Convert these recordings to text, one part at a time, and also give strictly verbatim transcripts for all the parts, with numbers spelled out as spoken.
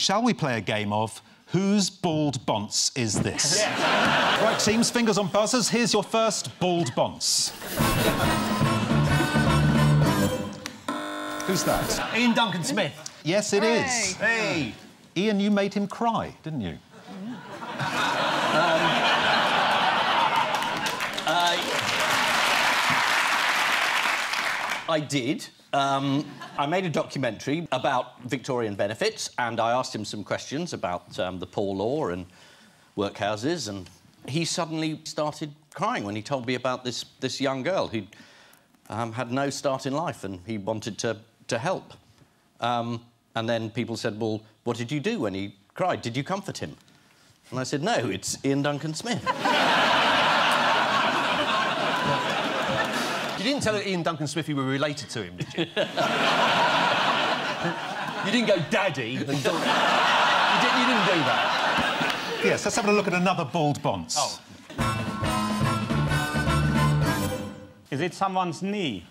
Shall we play a game of Whose Bald Bonce Is This? Yes. Right, teams, fingers on buzzers. Here's your first bald bonce. Who's that? Iain Duncan Smith. Yes, it Hooray. Is. Hey! Iain, you made him cry, didn't you? Mm. um, uh, I did. Um, I made a documentary about Victorian benefits and I asked him some questions about um, the poor law and workhouses, and he suddenly started crying when he told me about this, this young girl who um, had no start in life and he wanted to, to help. Um, and then people said, well, what did you do when he cried? Did you comfort him? And I said, no, it's Iain Duncan Smith. You didn't tell Iain Duncan Smith you were related to him, did you? You didn't go, Daddy, and... you, did, you didn't do that. Yes, let's have a look at another bald bonce. Oh. Is it someone's knee?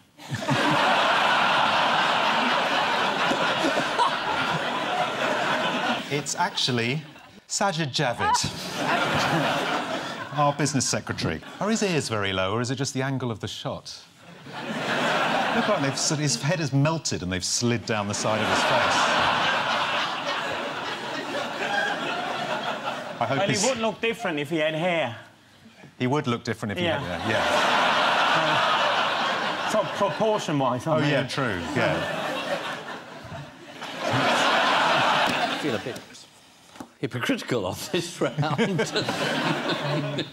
It's actually Sajid Javid. Our business secretary. Are his ears very low, or is it just the angle of the shot? Look like they've, his head has melted and they've slid down the side of his face. I hope well, he's... he would look different if he had hair. He would look different if yeah. he had hair, yeah. Pro Proportion-wise, I Oh, mean. yeah, true, yeah. I feel a bit hypocritical on this round.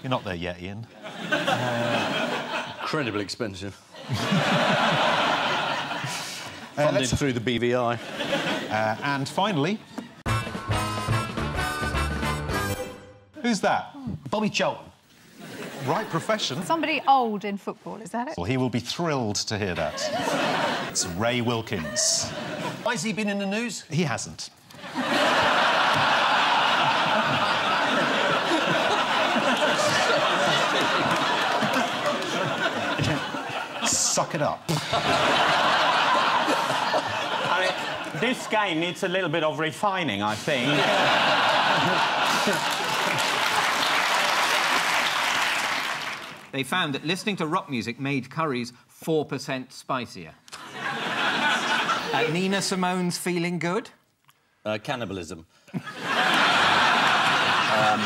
You're not there yet, Iain. Uh, incredibly expensive. uh, Funded let's... through the B V I. Uh, and finally... Who's that? Hmm. Bobby Charlton. Right profession. Somebody old in football, is that it? Well, he will be thrilled to hear that. It's Ray Wilkins. Why has he been in the news? He hasn't. Suck it up. I mean, this game needs a little bit of refining, I think. They found that listening to rock music made curries four percent spicier. uh, Nina Simone's Feeling Good? Uh, cannibalism. um...